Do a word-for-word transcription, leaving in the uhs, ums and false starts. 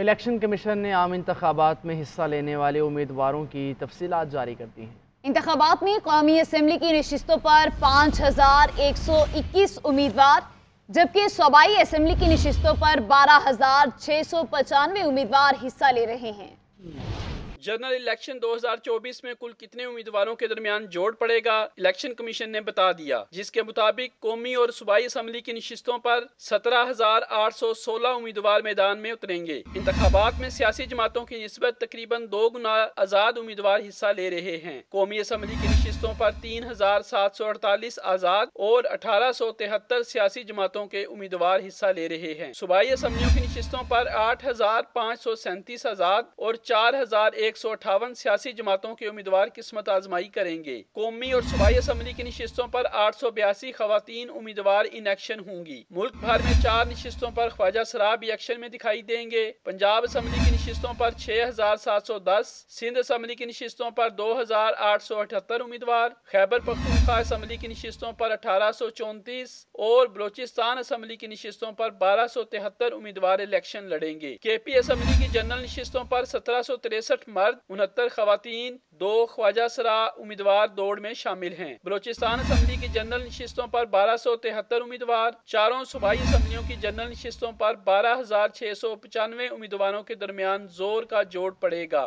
Election commission ने आम इंतखाबात में हिस्सा लेने वाले उम्मीदवारों की तफसीलात जारी कर दी हैं। इंतखाबात में कौमी असम्बली की नशिस्तों पर पाँच हज़ार एक सौ इक्कीस उम्मीदवार जबकि सूबाई असम्बली की नशिस्तों पर बारह हज़ार छः सौ पचानवे उम्मीदवार हिस्सा ले रहे हैं। जनरल इलेक्शन दो हज़ार चौबीस में कुल कितने उम्मीदवारों के दरमियान जोड़ पड़ेगा, इलेक्शन कमीशन ने बता दिया, जिसके मुताबिक कौमी और सूबाई असम्बली की नशिस्तों पर सत्रह हज़ार आठ सौ सोलह उम्मीदवार मैदान में उतरेंगे। इंतखाबात में सियासी जमातों की निस्बत तकरीबन दो गुना आज़ाद उम्मीदवार हिस्सा ले रहे हैं। कौमी असम्बली की नशिस्तों पर तीन हजार सात सौ अड़तालीस आज़ाद और अठारह सौ तिहत्तर सियासी जमातों के उम्मीदवार हिस्सा ले रहे हैं। सूबाई असम्बलियों की नशिस्तों पर आठ हजार पाँच सौ सैंतीस आज़ाद और चार हजार एक सौ अठावन सियासी जमातों के उम्मीदवार किस्मत आजमाई करेंगे। कौमी और सूबाई असम्बली की नशिस्तों पर आठ सौ बयासी खवातीन उम्मीदवार इन एक्शन होंगी। मुल्क भर में चार नशिस्तों पर ख्वाजा सराब एक्शन में दिखाई देंगे। पंजाब असम्बली की नशिस्तों पर छह हजार सात सौ दस, सिंध असम्बली की नशिस्तों पर दो हजार आठ सौ अठहत्तर उम्मीदवार, खैबर पख्तूनख्वा असम्बली की नशिस्तों पर अठारह सौ चौंतीस और बलोचिस्तान असम्बली की नशिस्तों पर बारह सौ तिहत्तर उम्मीदवार इलेक्शन लड़ेंगे। के पी असम्बली की जनरल नशिस्तों पर सत्रह सौ तिरसठ मर्द, उनहत्तर खवातीन, दो ख्वाजा सरा उम्मीदवार दौड़ में शामिल हैं। बलोचिस्तान असम्बली की जनरल नशिस्तों पर बारह सौ तिहत्तर उम्मीदवार, चारों सूबाई असम्बलियों की जनरल नशिस्तों पर बारह हजार छः सौ पचानवे उम्मीदवारों के दरमियान जोर का जोड़ पड़ेगा।